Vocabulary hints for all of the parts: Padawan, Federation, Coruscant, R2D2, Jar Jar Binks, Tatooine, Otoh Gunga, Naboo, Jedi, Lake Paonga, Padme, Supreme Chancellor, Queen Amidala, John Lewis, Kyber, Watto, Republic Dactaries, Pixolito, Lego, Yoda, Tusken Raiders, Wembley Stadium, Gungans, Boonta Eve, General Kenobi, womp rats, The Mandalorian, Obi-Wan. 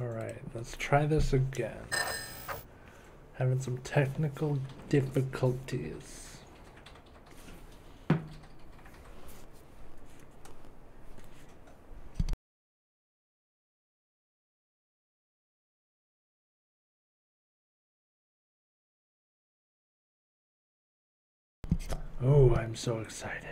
Alright, let's try this again. Having some technical difficulties. Oh, I'm so excited.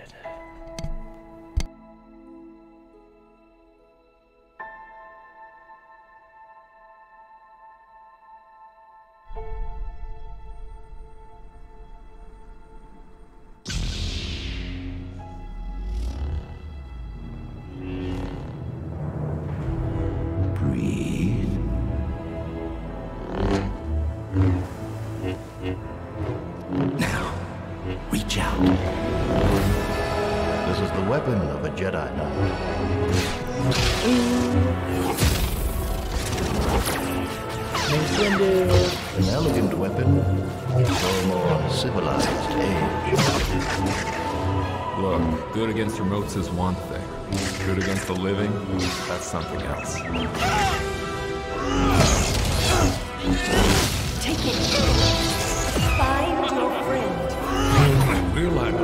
Remotes is one thing. Good against the living, that's something else. Take it. Find your friend. We're like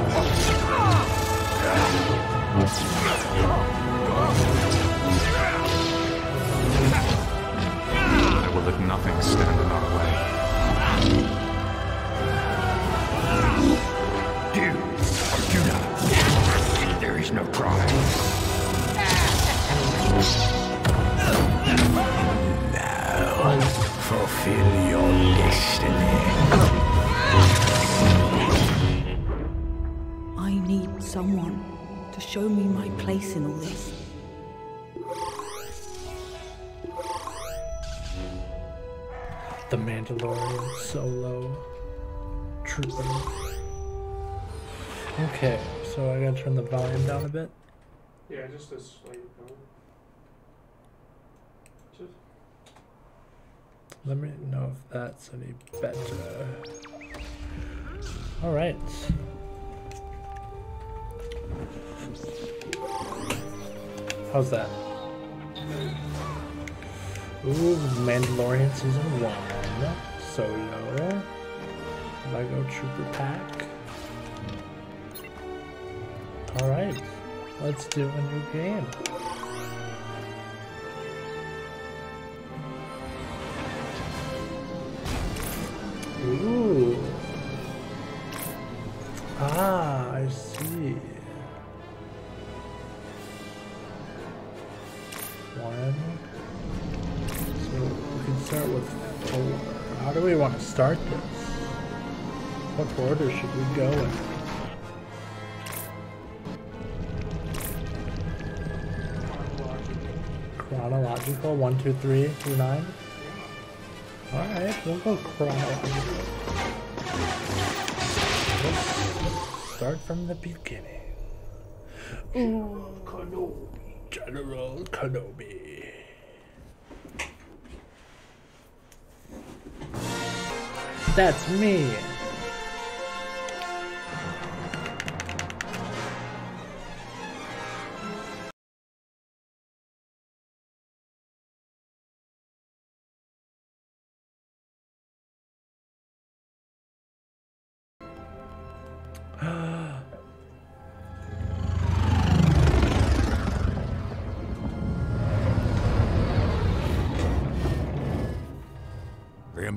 I will let nothing stand in our way. No pride. Now, fulfill your destiny. I need someone to show me my place in all this. The Mandalorian solo trooper. Okay. So I gotta turn the volume down a bit? Yeah, just a slight volume. Let me know if that's any better. Alright. How's that? Ooh, Mandalorian Season 1. Solo. Lego Trooper Pack. Alright, let's do a new game. Ooh. Ah, I see. One. So we can start with four. How do we want to start this? What order should we go in? Chronological, 1, 2, 3 through 9. Alright, we'll go chronological. Let's start from the beginning. Ooh, Kenobi. General Kenobi. That's me.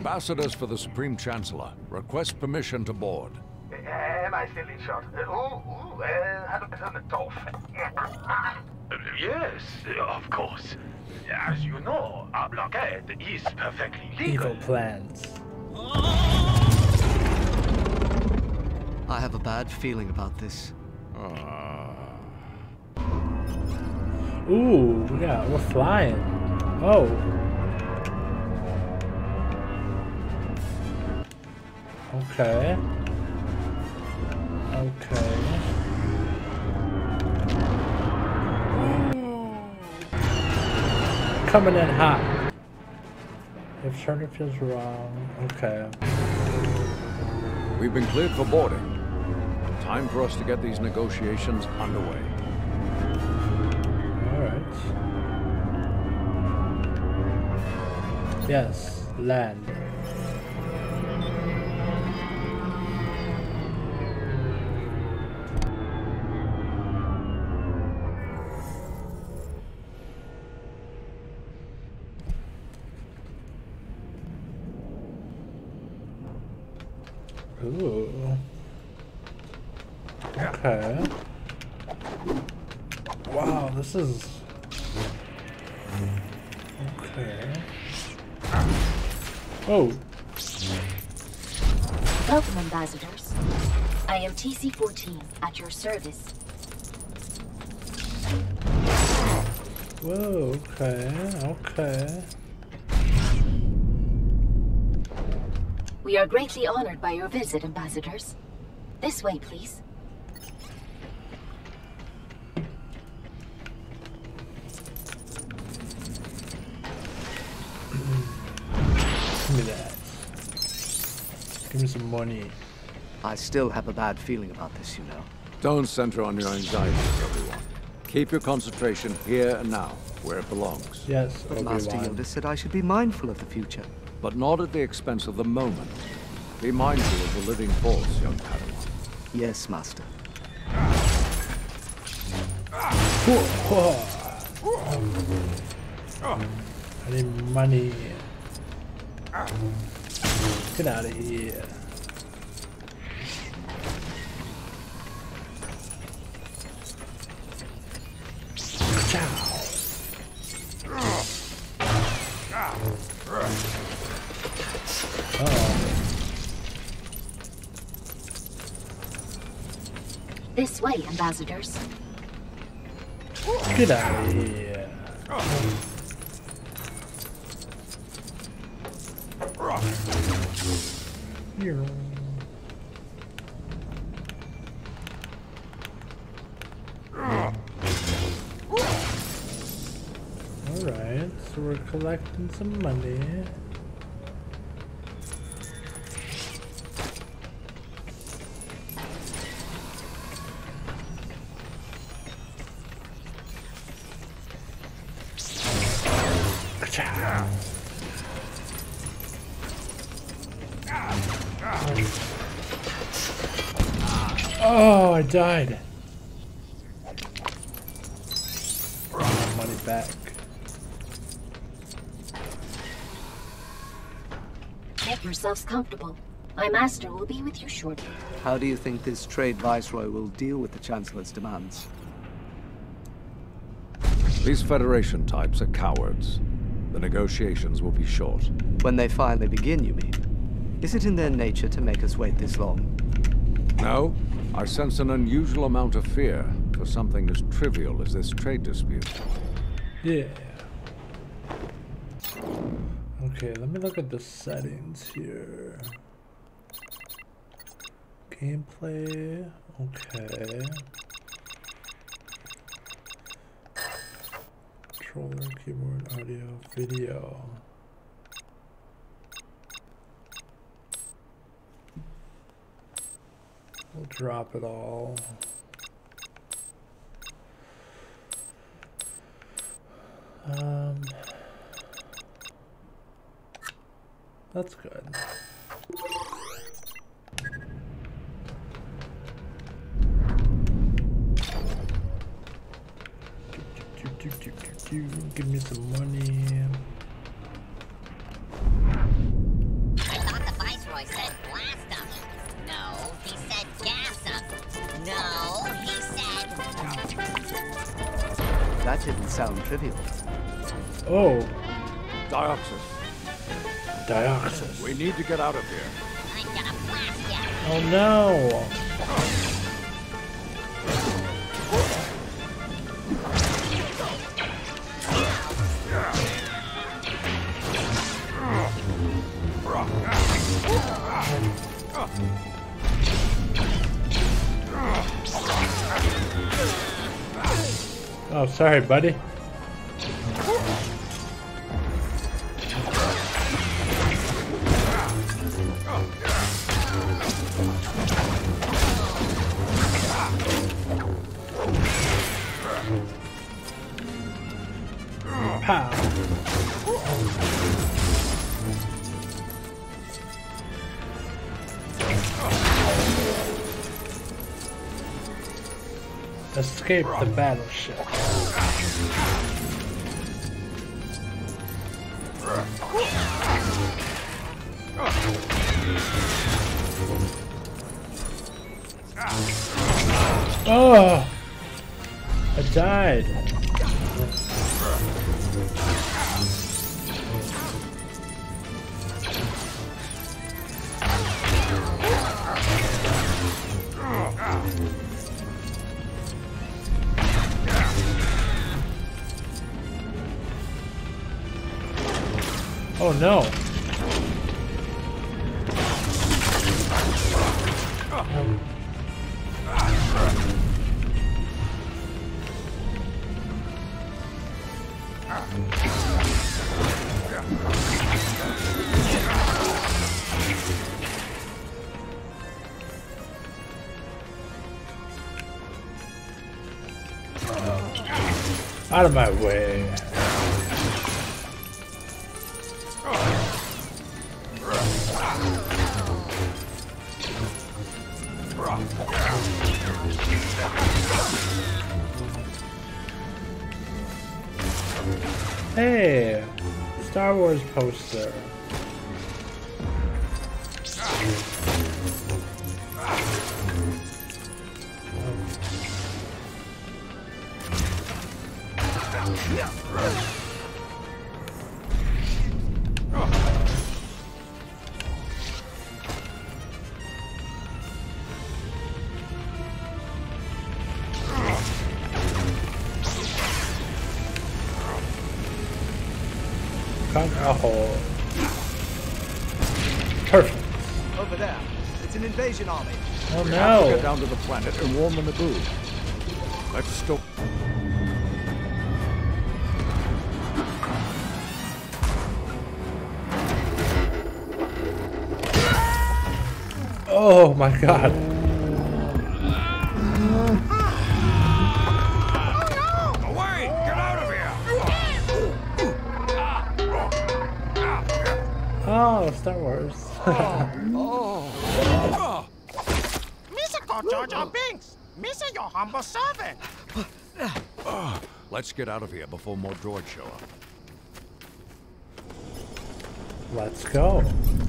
Ambassadors for the Supreme Chancellor request permission to board. Am I still in shot? Had a bit of a dolphin. Yes, of course. As you know, our blockade is perfectly legal. Evil plans. I have a bad feeling about this. Ooh, yeah, we're flying. Oh. Okay. Okay. Coming in hot. If Turner feels wrong, okay. We've been cleared for boarding. Time for us to get these negotiations underway. All right. Yes, land. Ooh. Okay. Wow, this is... Okay. Oh. Welcome, ambassadors. I am TC-14 at your service. Whoa, okay, okay. We are greatly honored by your visit, ambassadors. This way, please. Give me that. Give me some money. I still have a bad feeling about this, you know. Don't center on your anxieties, everyone. Keep your concentration here and now, where it belongs. Yes, but Master Yoda said I should be mindful of the future. But not at the expense of the moment. Be mindful of the living force, young Padawan. Yes, Master. I need money. Get out of here. This way, ambassadors. Get out of here. Here. Alright, so we're collecting some money. Oh, I died. Money back. Get yourselves comfortable. My master will be with you shortly. How do you think this trade viceroy will deal with the Chancellor's demands? These Federation types are cowards. The negotiations will be short. When they finally begin, you mean? Is it in their nature to make us wait this long? No. I sense an unusual amount of fear for something as trivial as this trade dispute. Yeah. Okay, let me look at the settings here. Gameplay. Okay. Controller, keyboard, audio, video. We'll drop it all. That's good. Give me some money. I thought the Viceroy said blast them. No, he said gas them. No, he said... That didn't sound trivial. Oh. Dioxys. Dioxys. We need to get out of here. I'm gonna blast you. Oh no. Oh, sorry, buddy. Pow. escape the battleship. Oh! I died. Oh no. Out of my way. Hey, Star Wars poster. Perfect. Over there, it's an invasion army. Oh no! We have to get down to the planet and warn the Naboo. Let's go. Oh my God! Oh, Star Wars. Oh. Mr. Jar Jar Binks, Mr. your humble servant. Let's get out of here before more droids show up. Let's go.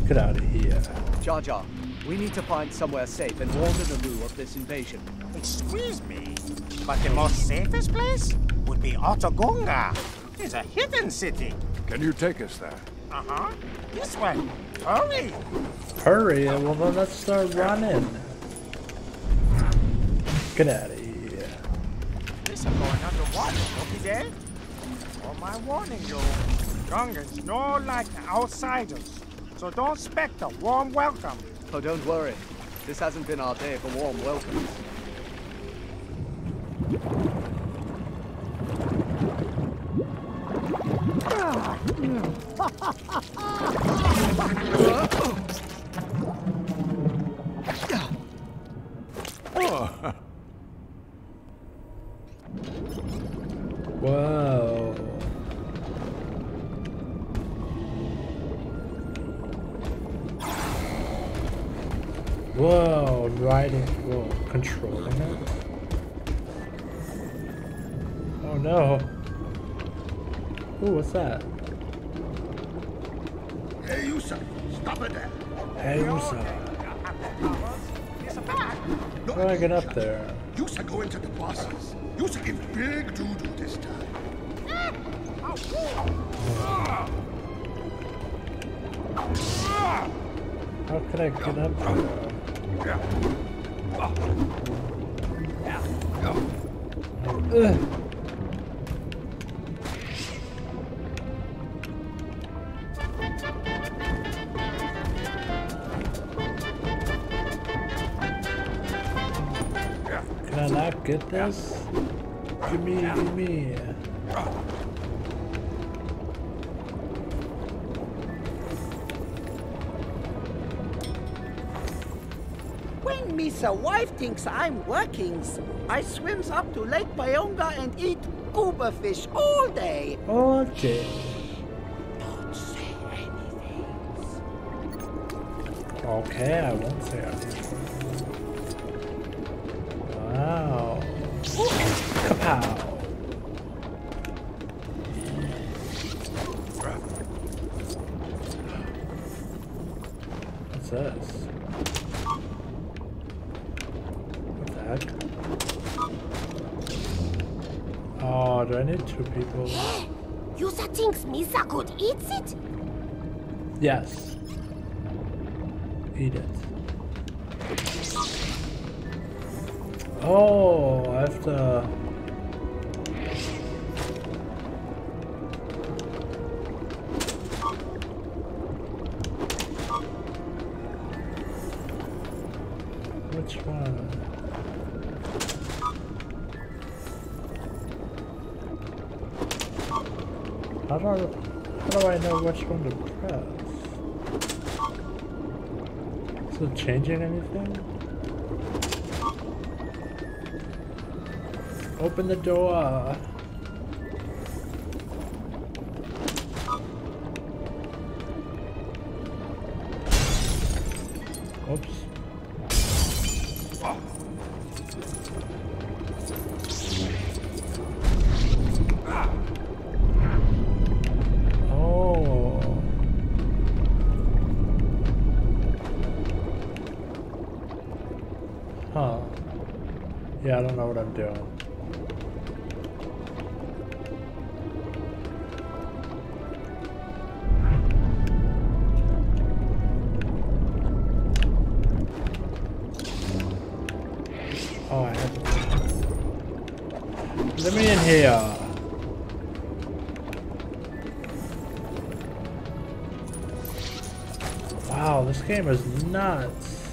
Get out of here. Jar Jar, we need to find somewhere safe and warn the Naboo of this invasion. Excuse me, but the most safest place would be Otoh Gunga. It's a hidden city. Can you take us there? Uh-huh. This way. Hurry! Hurry, well then let's start running. Get out of here. This is going underwater, okay then? For my warning you, Gungans don't like outsiders. So don't expect a warm welcome. Oh, don't worry. This hasn't been our day for warm welcomes. Wow. Whoa, riding, whoa, controlling it. Oh no. Ooh, what's that? Hey, you sir, stop it there. Hey, you sir. How do I get up there? You sir, go into the bosses. You sir, give big doo-doo this time. How could I get up there? Can I not get this? Gimme. Misa wife thinks I'm workings. I swims up to Lake Paonga and eat goober fish all day. All day. Don't say anything. Okay, I won't say anything. Wow. this? What the heck? Oh, do I need two people? Yeah. You thinks Misa could eat it? Yes. Eat it. Oh, I have to... Which one? How do I know which one to press? Is it changing anything? Open the door. Oops. Oh. Oh. Huh. Yeah, I don't know what I'm doing. Let me in here. Wow, this game is nuts.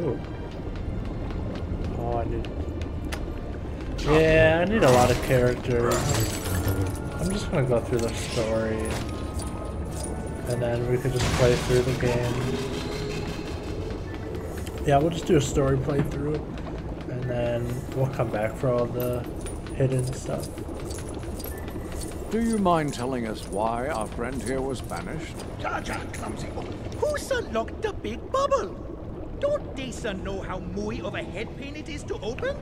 Ooh. Oh, I need a lot of characters. I'm just gonna go through the story, and then we could just play through the game. Yeah, we'll just do a story playthrough. And then we'll come back for all the hidden stuff. Do you mind telling us why our friend here was banished? Jar Jar, clumsy. Who's unlocked the big bubble? Don't they know how muy of a head pain it is to open?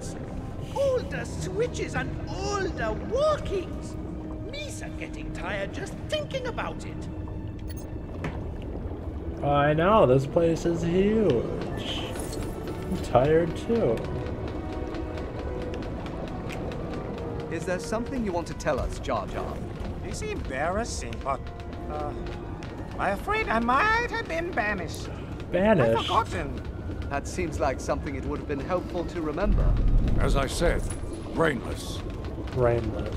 All the switches and all the walkings. Me's getting tired just thinking about it. I know, this place is huge. I'm tired too. Is there something you want to tell us, Jar Jar? It's embarrassing, but... I'm afraid I might have been banished. Banished? I've forgotten. That seems like something it would have been helpful to remember. As I said, brainless. Brainless.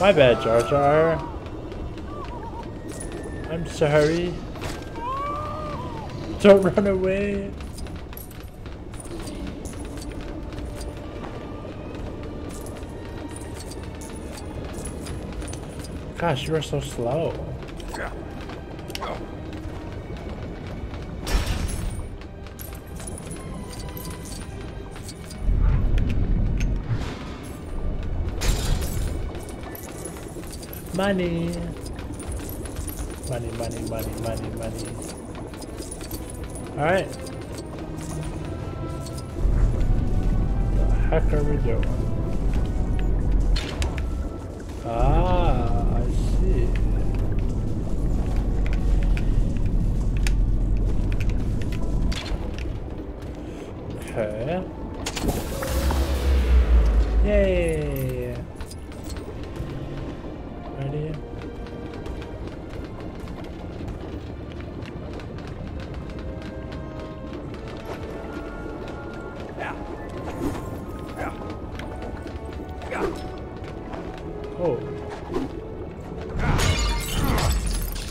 My bad, Jar Jar. I'm sorry. Don't run away. Gosh, you are so slow. Yeah. Oh. Money. Money, money, money, money, money. Alright. What the heck are we doing? Ah. Okay. Yay! Ready? Yeah. Yeah. Yeah. Oh.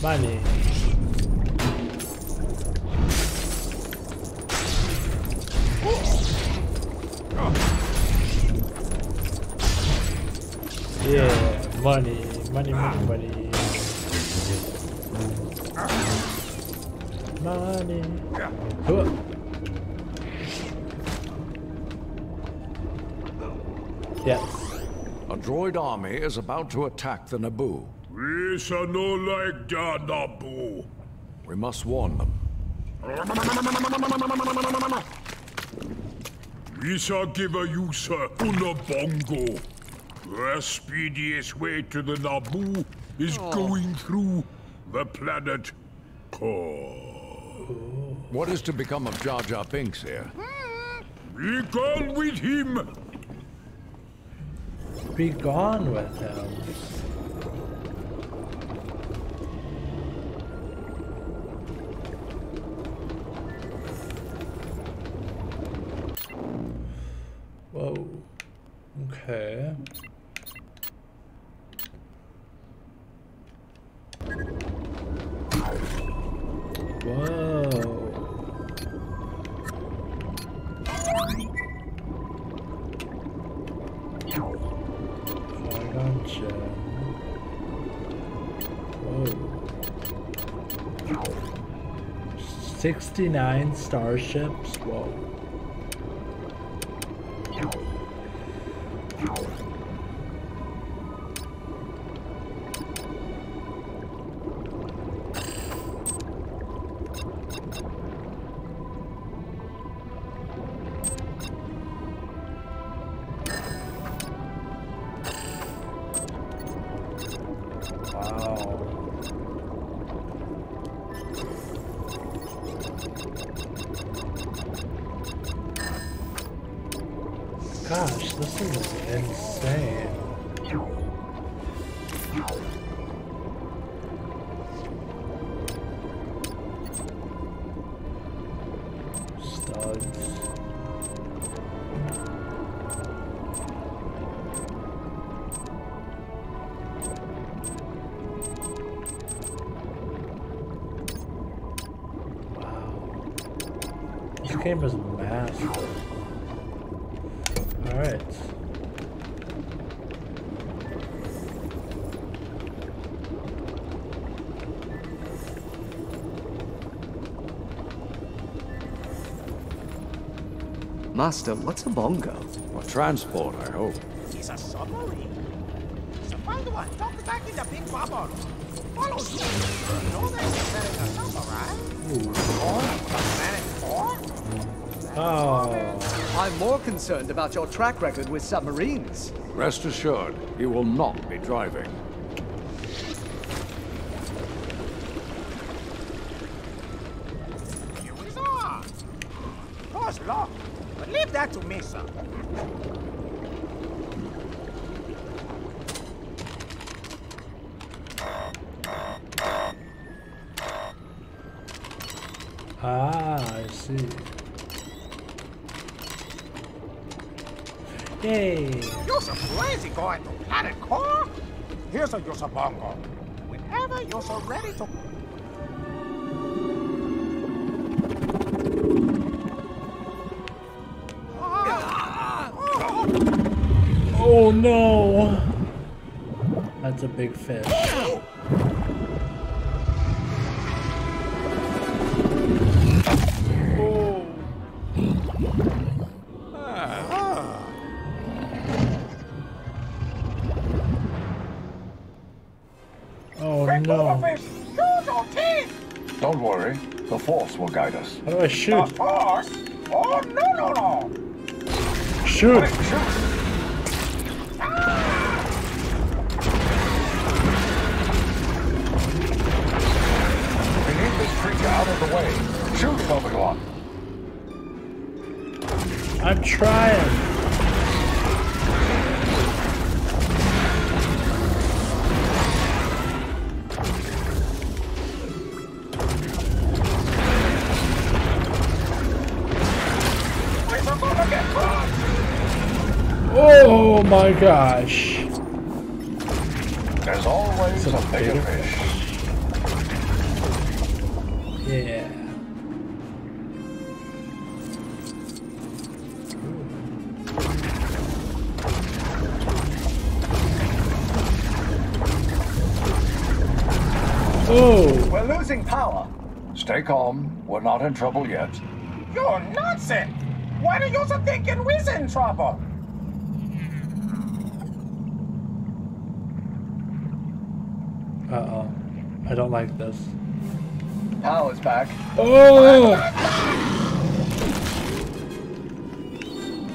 Money. Yeah, money, money, money, money. Money. Cool. Yes. A droid army is about to attack the Naboo. We shall no like the Naboo. We must warn them. We shall give a user una bongo. The speediest way to the Naboo is going through the planet core. What is to become of Jar Jar Binks here? Be gone with him! Be gone with him. Whoa. Okay. Whoa. Whoa. 69 starships. Whoa. Was massive. All right. Master, what's a bongo? A transport, I hope. It's a submarine. It's a bongo. Don't attack in the big bubble. Follow me. You know there's a set in the submarine. Or the planet or? Oh. I'm more concerned about your track record with submarines. Rest assured, you will not be driving. Here we are. Course locked, but leave that to me, sir. Ah, I see. Yay! You're so crazy going to planet core? Here's a Yosa bongo. Whenever you're so ready to... Oh no! That's a big fish. Don't worry, the force will guide us. How do I shoot? The force? Oh, no. Shoot. Wait, shoot. Ah! We need this creature out of the way. Shoot, Obi-Wan. I'm trying. Oh my gosh. There's always a bigger fish. Yeah. Oh. We're losing power. Stay calm. We're not in trouble yet. You're nonsense. Why do you also think we're in trouble? Uh-oh. I don't like this. Now it's back. Oh!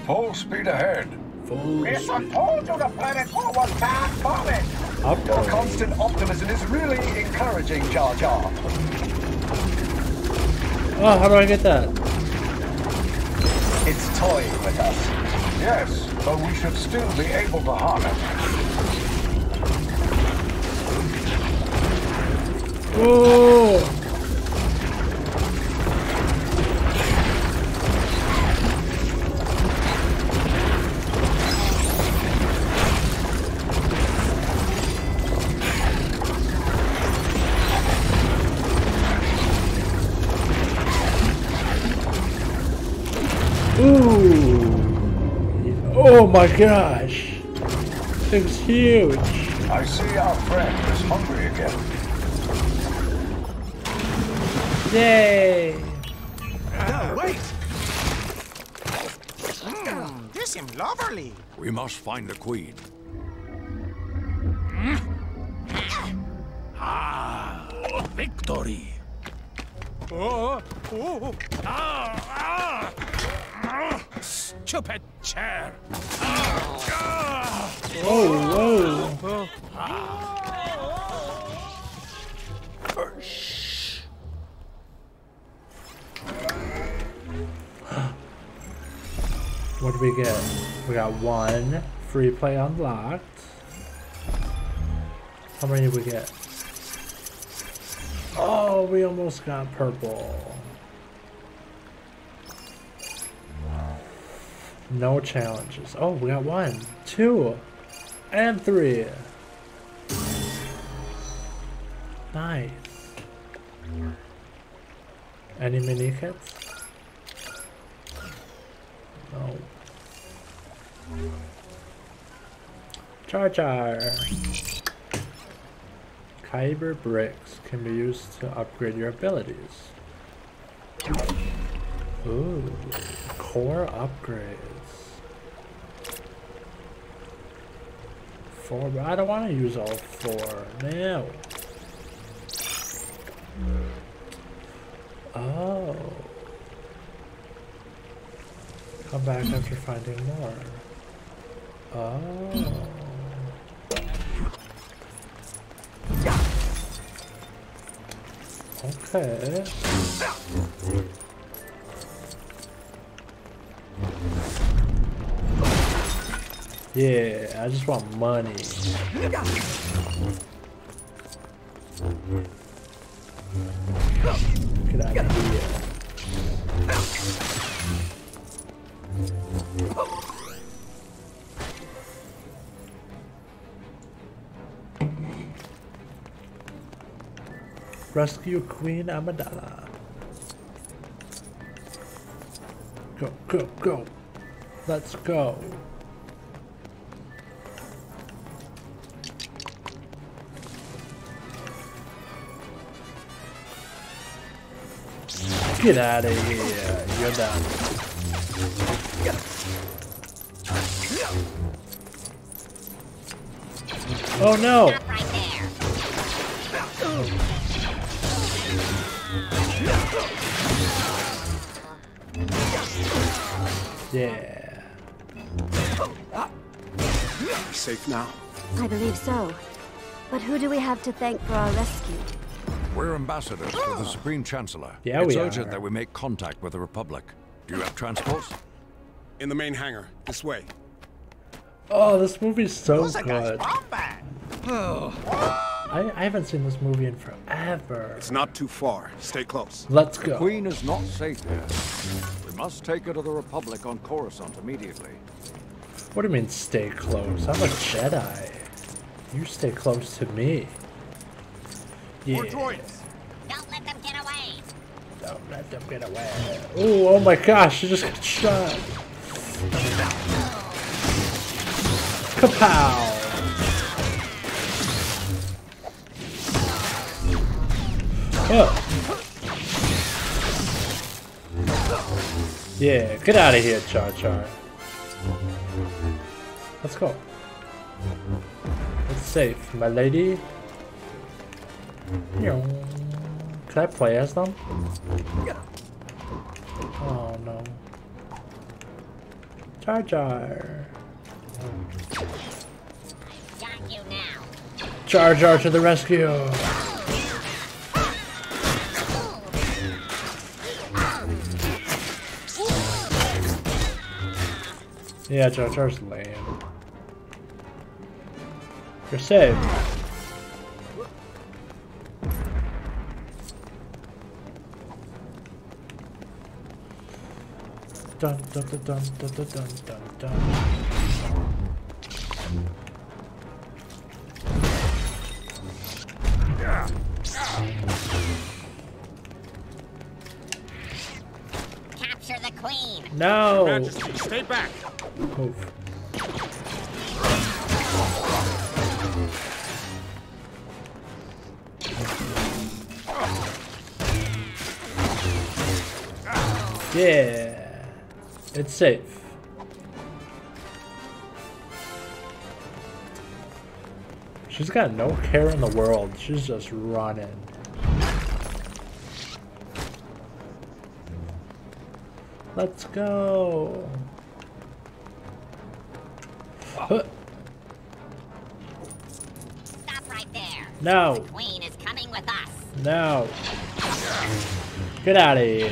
Full speed ahead. Mister told you the planet was bad planet. Your constant optimism is really encouraging, Jar Jar. Oh, how do I get that? It's toying with us. Yes, but we should still be able to harm it. Whoa! Oh my gosh, it was huge. I see our friend is hungry again. Yay! No, wait! Mm, this is lovely. We must find the queen. Ah, victory! Oh, oh, ah, ah. Stupid chair! Oh, whoa! What do we get? We got one free play unlocked. How many did we get? Oh, we almost got purple. No challenges. Oh, we got 1, 2, and 3. Nice. Any mini kits? No. Jar Jar. Kyber bricks can be used to upgrade your abilities. Ooh, core upgrade. But I don't want to use all 4 now. Oh. Come back after finding more. Oh. Okay. Yeah, I just want money. Get out of here. Rescue Queen Amidala. Go, go, go. Let's go. Get out of here, you're done. Oh no! Yeah. We're safe now. I believe so. But who do we have to thank for our rescue? We're ambassadors to the Supreme Chancellor. Yeah, it's urgent that we make contact with the Republic. Do you have transports? In the main hangar. This way. Oh, this movie's so good. Oh. I haven't seen this movie in forever. It's not too far. Stay close. Let's go. The Queen is not safe here. We must take her to the Republic on Coruscant immediately. What do you mean, stay close? I'm a Jedi. You stay close to me. Yeah. More droids. Don't let them get away. Don't let them get away. Ooh, oh my gosh, she just got shot. Kapow! Oh. Yeah, get out of here, Jar Jar. Let's go. It's safe, my lady. Can I play as them? Oh no. Jar Jar. Jar Jar to the rescue. Yeah, Jar Jar's lame. You're safe. Dun dun dun dun dun dun dun dun. Capture the queen. No. Your Majesty, stay back. Oh. Yeah. It's safe. She's got no care in the world. She's just running. Let's go. Huh. Stop right there. No. The queen is coming with us. No. Get out of here.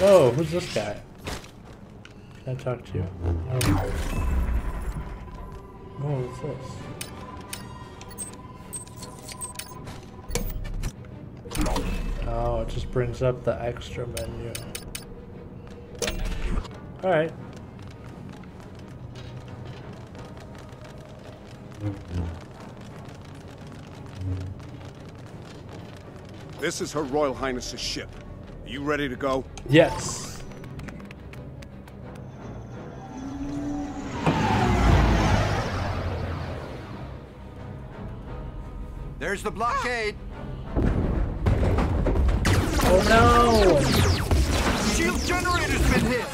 Whoa, who's this guy? I talk to you. Oh, what's this? Oh, it just brings up the extra menu. Alright. This is Her Royal Highness's ship. Are you ready to go? Yes. There's the blockade. Oh no! Shield generator's been hit.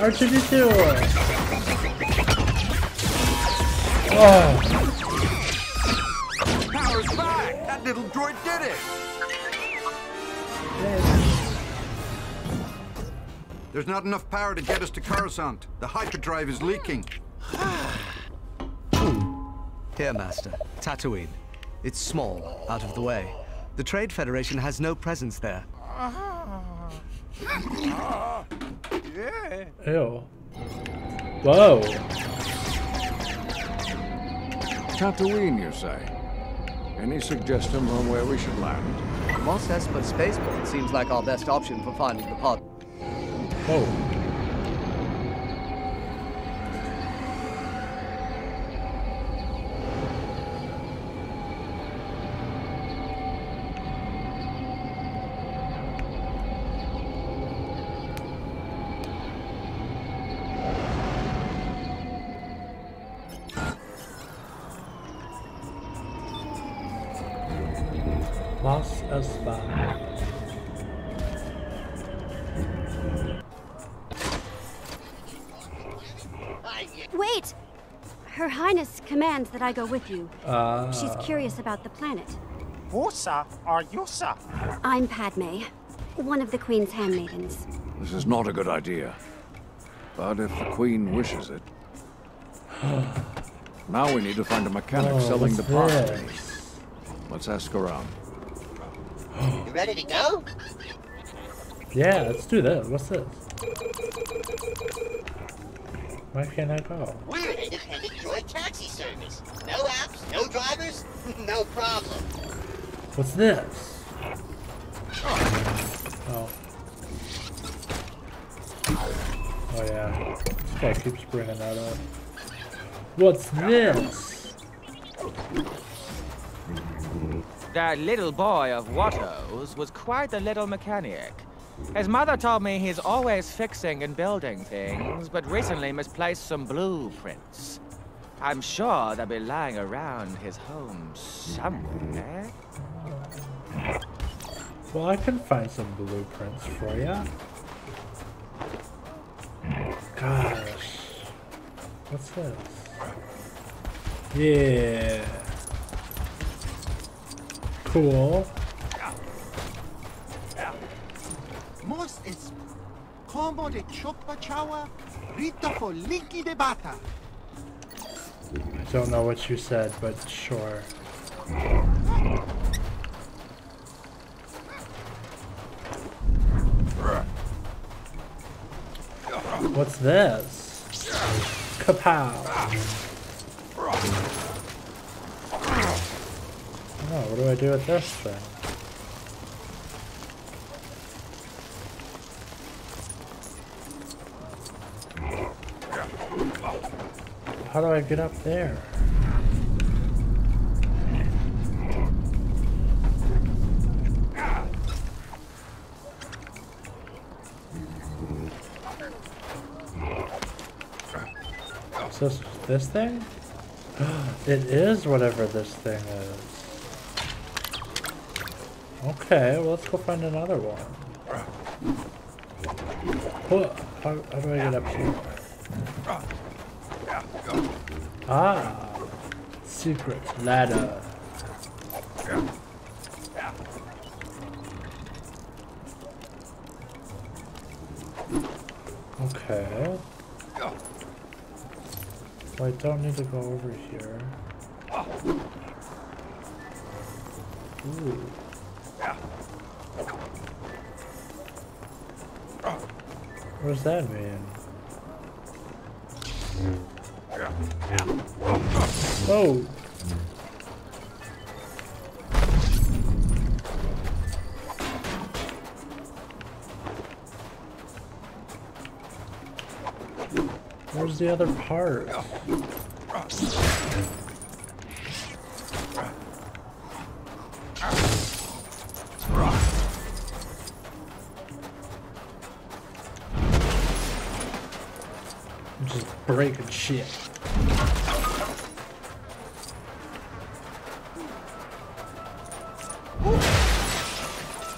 R2D2. Oh. Power's back. That little droid did it. Yes. There's not enough power to get us to Coruscant. The hyperdrive is leaking. Here, Master. Tatooine. It's small, out of the way. The Trade Federation has no presence there. Ew. Whoa. Tatooine, you say? Any suggestion on where we should land? Moss Espa Spaceport seems like our best option for finding the pod. Oh. Moss Espa. Wait! Her Highness commands that I go with you. She's curious about the planet. Who, sir, are you, sir? I'm Padme, one of the Queen's handmaidens. This is not a good idea. But if the Queen wishes it... Now we need to find a mechanic selling the parts. Let's ask around. You ready to go? Yeah, let's do that. What's this? Why can't I go? We're an independent droid taxi service. No apps, no drivers, no problem. What's this? Oh. Oh yeah. This guy keeps bringing that up. What's this? That little boy of Watto's was quite the little mechanic. His mother told me he's always fixing and building things, but recently misplaced some blueprints. I'm sure they'll be lying around his home somewhere. Well, I can find some blueprints for ya. Gosh. What's this? Yeah. Cool. Moss is como de chopa chawa, rita for linky de bata. I don't know what you said, but sure. What's this? Kapow. Oh, what do I do with this thing? How do I get up there? Is this thing? It is whatever this thing is. Okay, well, let's go find another one. How do I get up here? Ah, secret ladder. Okay. Well, I don't need to go over here. Ooh. What does that mean? Oh! Where's the other part? I'm just breaking shit.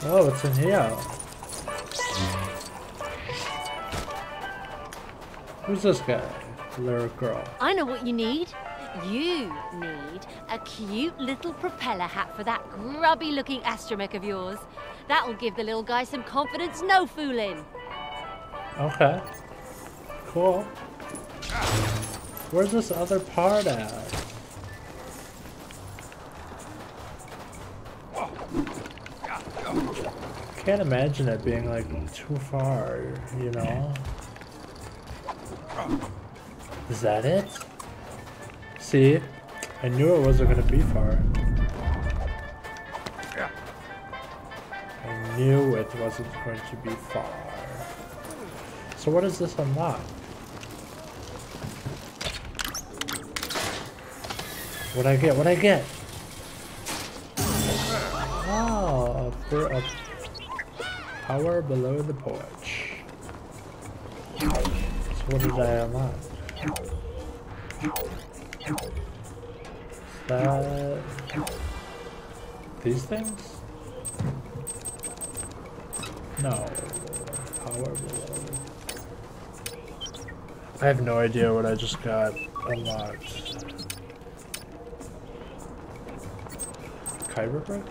Oh, it's in here. Who's this guy? Little girl. I know what you need. You need a cute little propeller hat for that grubby-looking astromech of yours. That'll give the little guy some confidence, no fooling. Okay. Cool. Where's this other part at? Can't imagine it being like too far, you know? Is that it? See? I knew it wasn't gonna be far. I knew it wasn't going to be far. So what does this unlock? What'd I get? What'd I get? Oh, up there, up there. Power below the porch. So what did I unlock? Is that... these things? No. Power below. I have no idea what I just got unlocked. Kyber brick?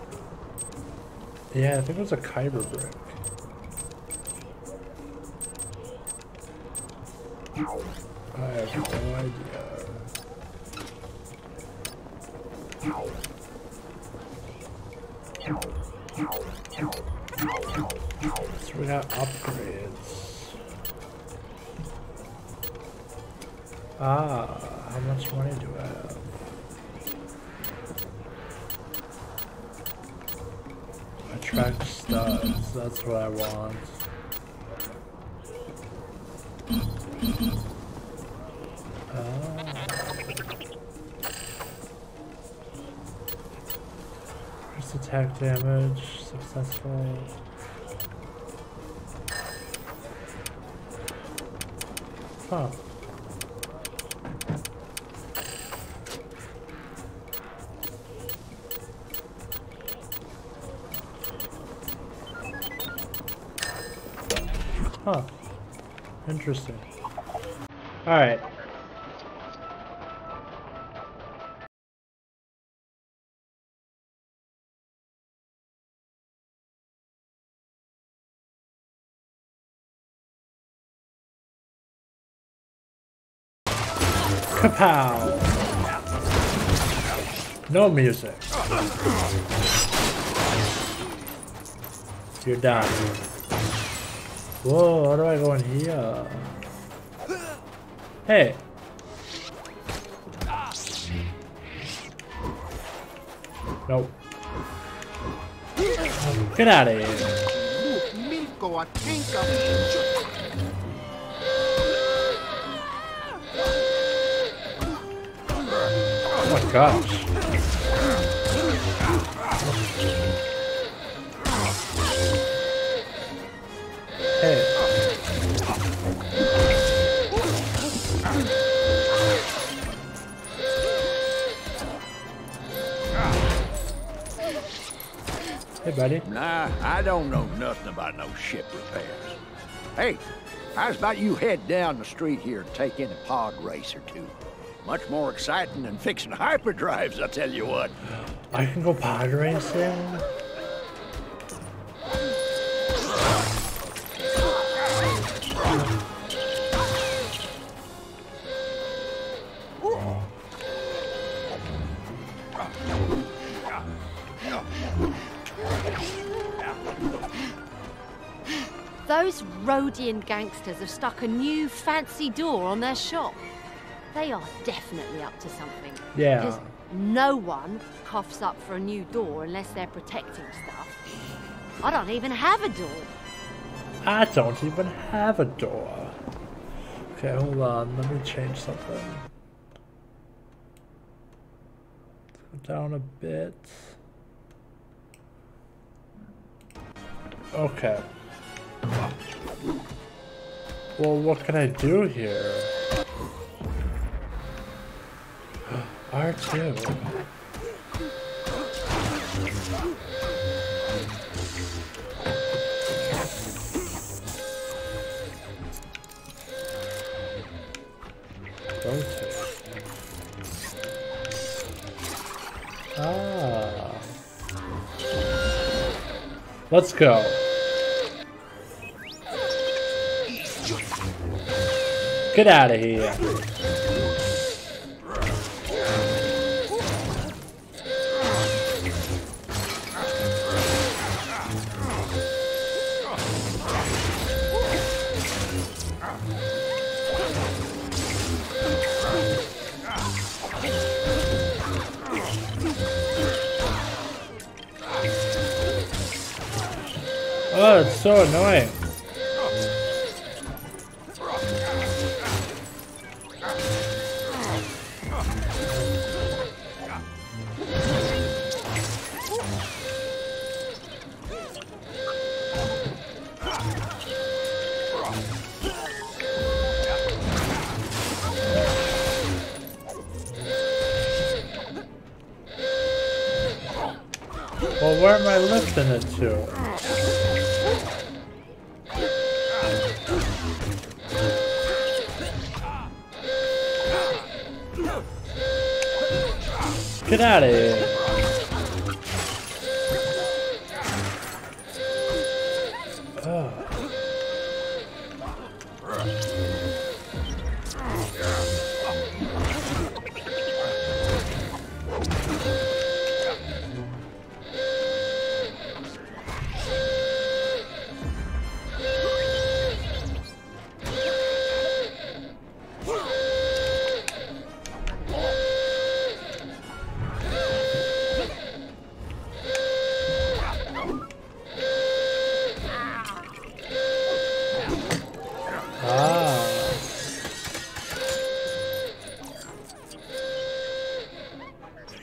Yeah, I think it was a Kyber brick. I have no idea. So we got upgrades. Ah, how much money do I have? Attract studs, that's what I want. First attack damage, successful. Huh. Huh. Interesting. Alright. Kapow! No music. You're done. Whoa, how do I go in here? Hey! Nope. Get out of here. Oh my gosh. Hey. Hey, buddy. Nah, I don't know nothing about no ship repairs. Hey, how's about you head down the street here and take in a pod race or two? Much more exciting than fixing hyperdrives, I tell you what. I can go pod racing? Those Rhodian gangsters have stuck a new fancy door on their shop. They are definitely up to something. Yeah. Because no one coughs up for a new door unless they're protecting stuff. I don't even have a door. I don't even have a door. Okay, hold on. Let me change something. Let's go down a bit. Okay. Well, what can I do here? R2. Rotate. Ah. Let's go. Get out of here. Oh, it's so annoying. Well, where am I lifting it to? Get out of here.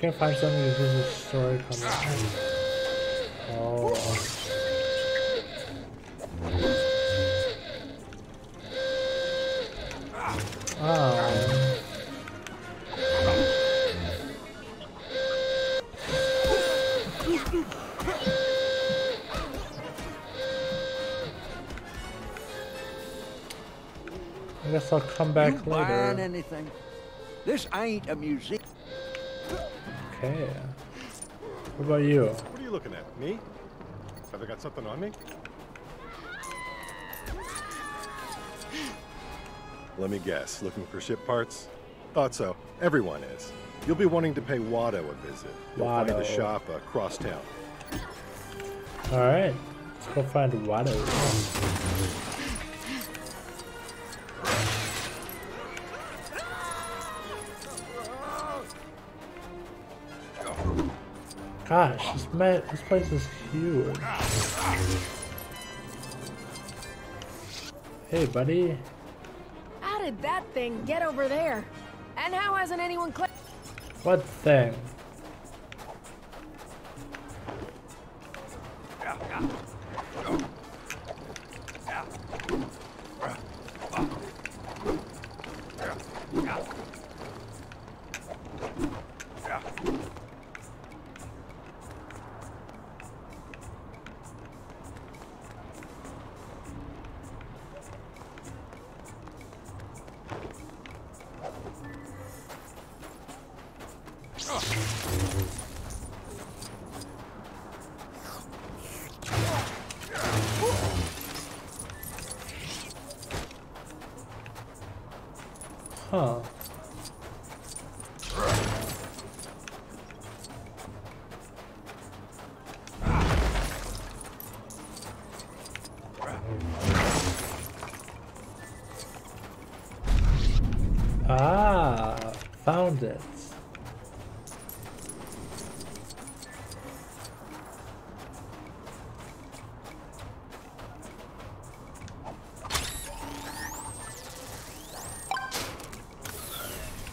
Can't find something to do with the story coming. Oh. I guess I'll come back later. You buying anything? This ain't a museum. Okay. What about you? What are you looking at? Me? Have they got something on me? Let me guess. Looking for ship parts? Thought so. Everyone is. You'll be wanting to pay Watto a visit. You'll find the shop across town. All right, let's go find Watto. Gosh, this place is huge. Hey, buddy. How did that thing get over there? And how hasn't anyone clicked? What thing? Huh. Ah, found it.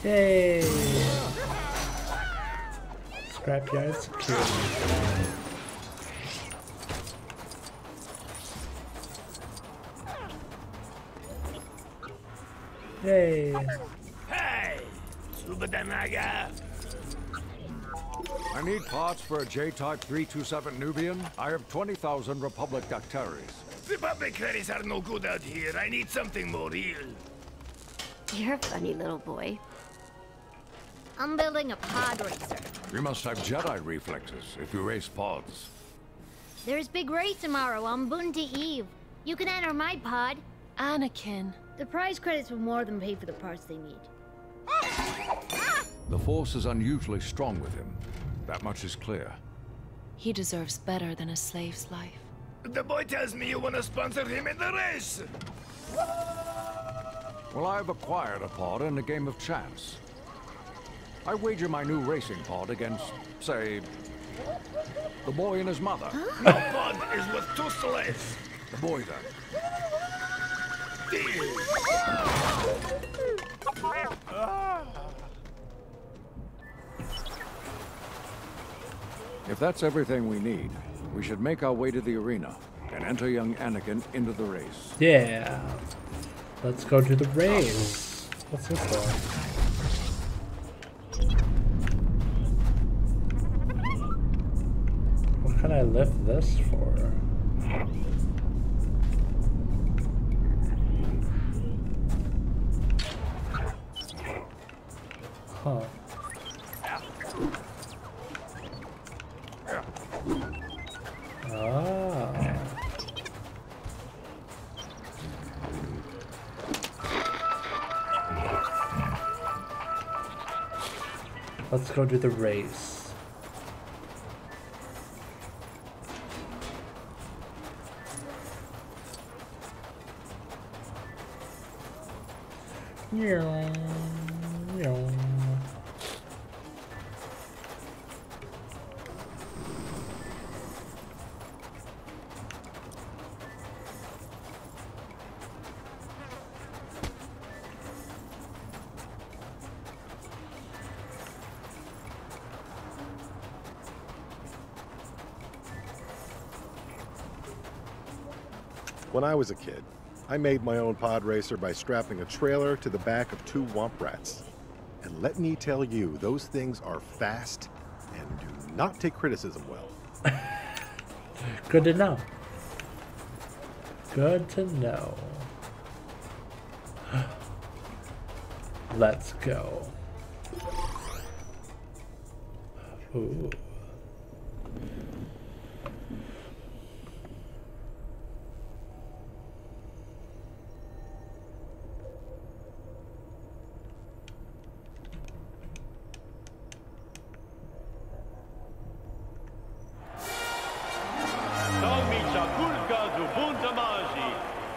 Yay! Scrapyard security. Yay! Hey! Subadanaga! I need parts for a J-type 327 Nubian. I have 20,000 Republic Dactaries. Republic Dactaries are no good out here. I need something more real. You're a funny little boy. I'm building a pod racer. You must have Jedi reflexes if you race pods. There's big race tomorrow on Boonta Eve. You can enter my pod. Anakin. The prize credits will more than pay for the parts they need. The Force is unusually strong with him. That much is clear. He deserves better than a slave's life. The boy tells me you want to sponsor him in the race. Well, I've acquired a pod in a game of chance. I wager my new racing pod against, say, the boy and his mother. No pod is with two slaves. The boy, then. If that's everything we need, we should make our way to the arena and enter young Anakin into the race. Yeah. Let's go to the race. What's this for? What can I lift this for? Huh. Ah. Let's go to the race. When I was a kid, I made my own pod racer by strapping a trailer to the back of two womp rats. And let me tell you, those things are fast and do not take criticism well. Good to know. Good to know. Let's go. Ooh.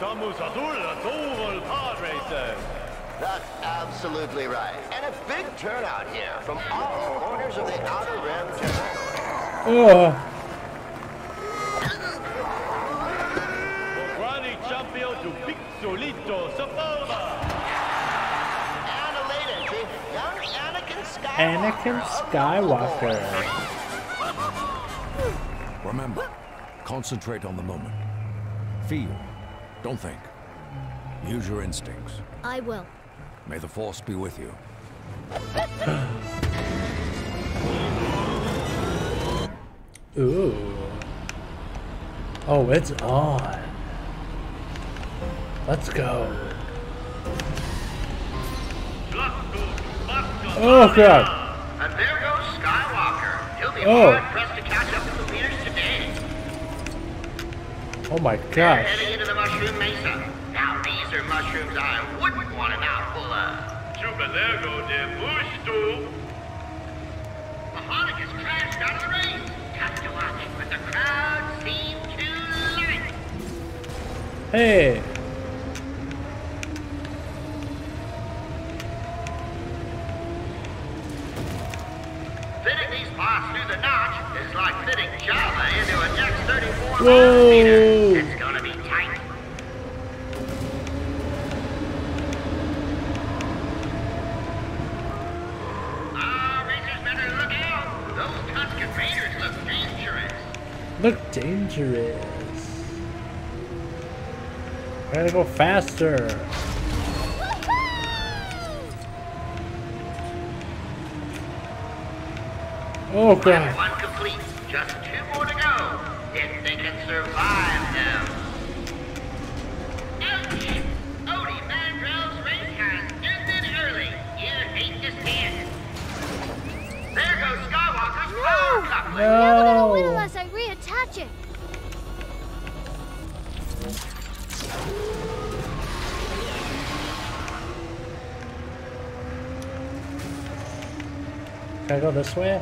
Somos Azulas Oval Pod Racer. That's absolutely right. And a big turnout here from all corners of the Outer Rim Territory. Grande Champion du Pixolito, Sepulva. And a later, see, young Anakin Skywalker. Anakin Skywalker. Remember, concentrate on the moment. Feel, don't think. Use your instincts. I will. May the Force be with you. Ooh. Oh, it's on. Let's go. Oh, God. And there goes Skywalker. He'll be hard pressed to catch up with the leaders today. Oh, my gosh. They're heading into the Mushroom Mesa. Now, these are mushrooms I wouldn't want an mouthful of. Chupa Lego de Mushto. Mahalik has crashed out of the race. Tough to watch, but the crowd seemed to love it. Hey. Fitting these bots through the notch is like fitting Java into a next 34 meter. It's gonna be tight. Racers better look out. Those Tusken Raiders look dangerous. Look dangerous. I gotta go faster. Oh, God. One complete, just two more to go. If they can survive them. Ouch! Odie Mandrell's race has ended early. You hate this hand. There goes Skywalker's power coupling. They're not gonna win unless I reattach it. Can I go this way?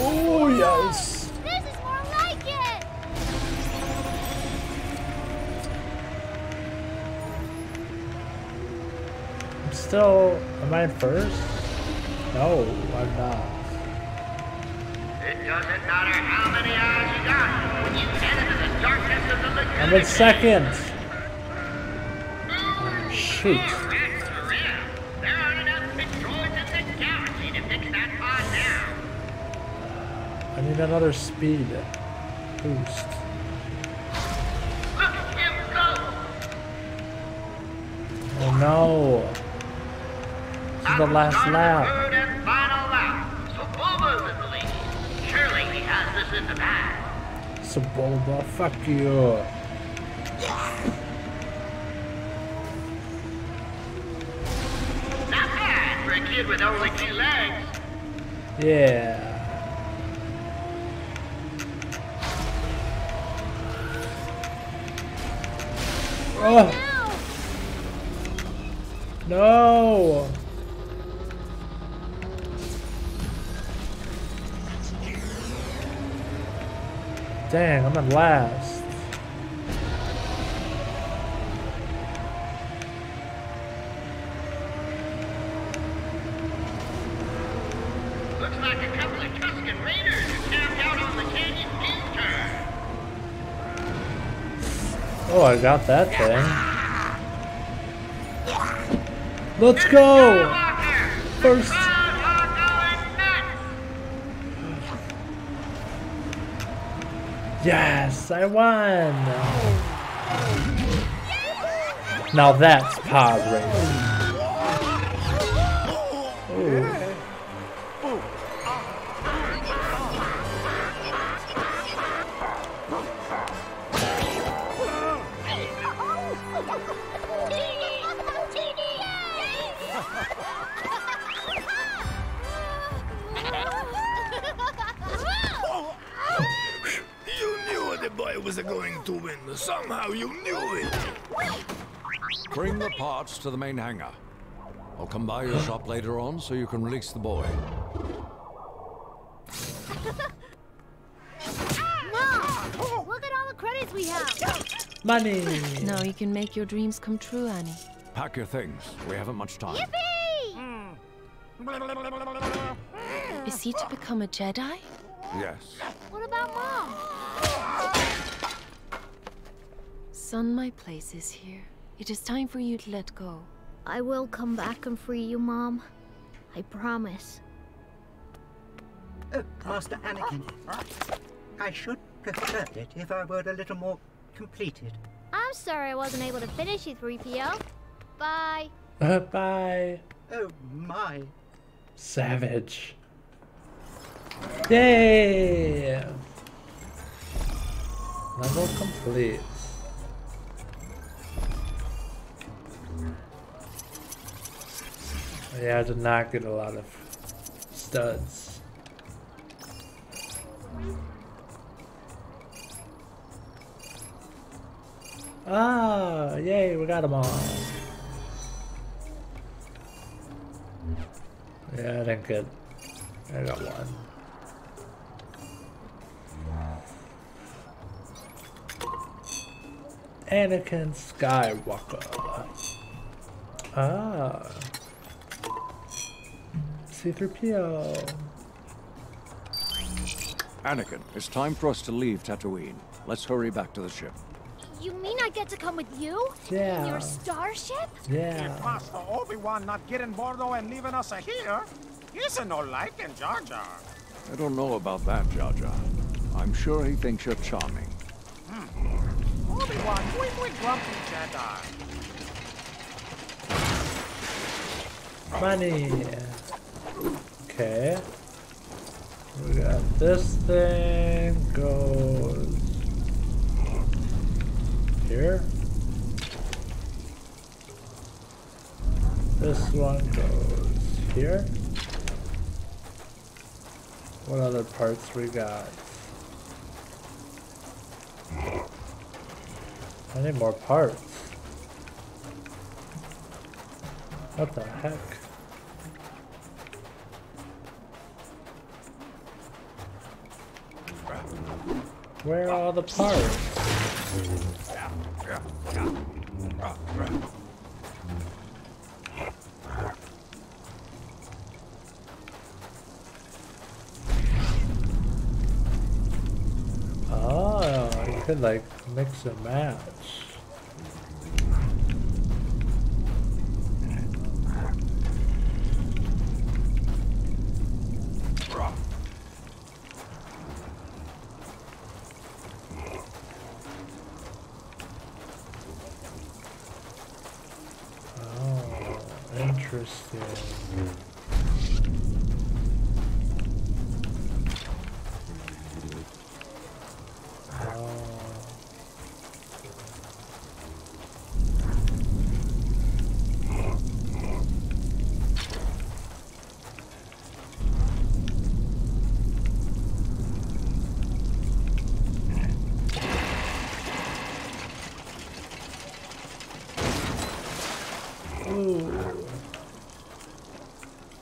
Oh, yes! This is more like it! I'm still... Am I in first? No, I'm not. It doesn't matter how many hours you got when you get into the darkness of the lagoon. I'm in second! Oh, shoot. I need another speed boost. Look at him go! Oh no! This is the last lap. Third and final lap. Sebulba's in the lead. Surely he has this in the bag. Sebulba, fuck you! Not bad for a kid with only two legs. Yeah. Oh. No! Dang, I'm in last. Looks like a couple of Tusken Raiders who camped out on the canyon U-turn. Oh, I got that thing. Let's go! First! Yes, I won! Now that's pod racing. Going to win. Somehow you knew it. Bring the parts to the main hangar. I'll come by your shop later on so you can release the boy. No! Look at all the credits we have. Money! Now you can make your dreams come true, Annie. Pack your things. We haven't much time. Yippee! Mm. Is he to become a Jedi? Yes. What about Mom? Son, my place is here. It is time for you to let go. I will come back and free you, Mom. I promise. Master Anakin, I should prefer it if I were a little more completed. I'm sorry I wasn't able to finish you, 3PO. Bye. Bye. Oh my. Savage. Yay! Level complete. Yeah, I did not get a lot of studs. Ah, yay, we got them all. Yeah, I didn't get. I got one. Anakin Skywalker. Ah. C-3PO. Anakin, it's time for us to leave Tatooine. Let's hurry back to the ship. You mean I get to come with you? Yeah. In your starship? Yeah. If Master Obi-Wan not getting Bordo and leaving us here, he's no liking Jar Jar. I don't know about that, Jar Jar. I'm sure he thinks you're charming. Hmm. Obi-Wan, we grumpy Jedi. Money. Okay, we got this thing goes here, this one goes here. What other parts we got? I need more parts. What the heck? Where are all the parts? Oh, you could like mix and match. Interesting.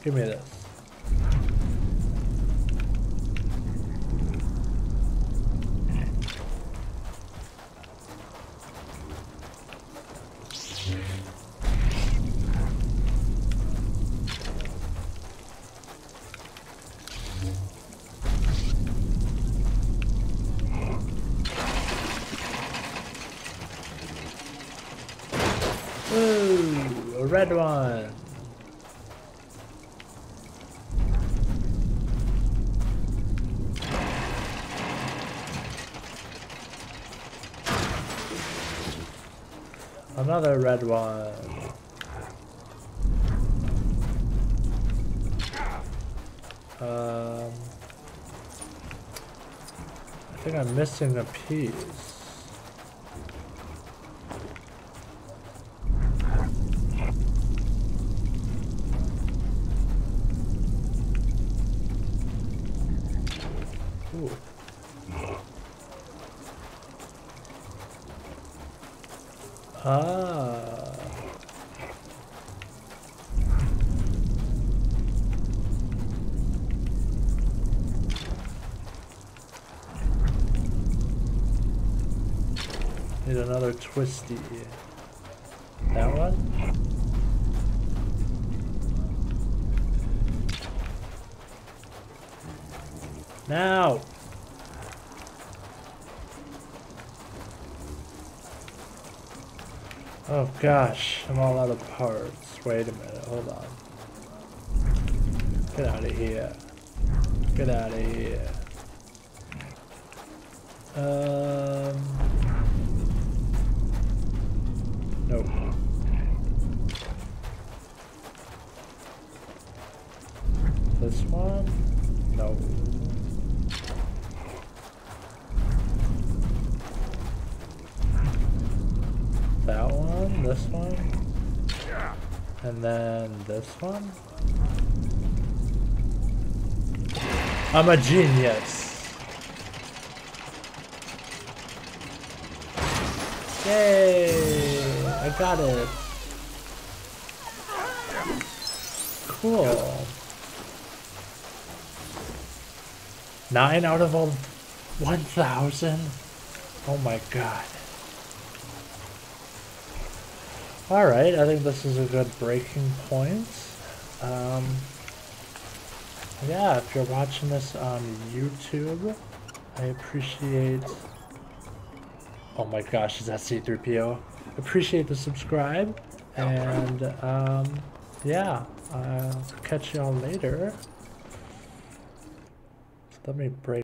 Give me this. Ooh, a red one. Another red one. I think I'm missing a piece. need another twisty. That one? Now! Oh gosh, I'm all out of parts. Wait a minute, hold on. Get out of here. Get out of here. Nope. This one? No. That one, this one, and then this one. I'm a genius. Yay, I got it. Cool. 9 out of 1,000. Oh my god. Alright, I think this is a good breaking point. Yeah, if you're watching this on YouTube, I appreciate... Oh my gosh, is that C-3PO? Appreciate the subscribe, and yeah, I'll catch y'all later. Let me break.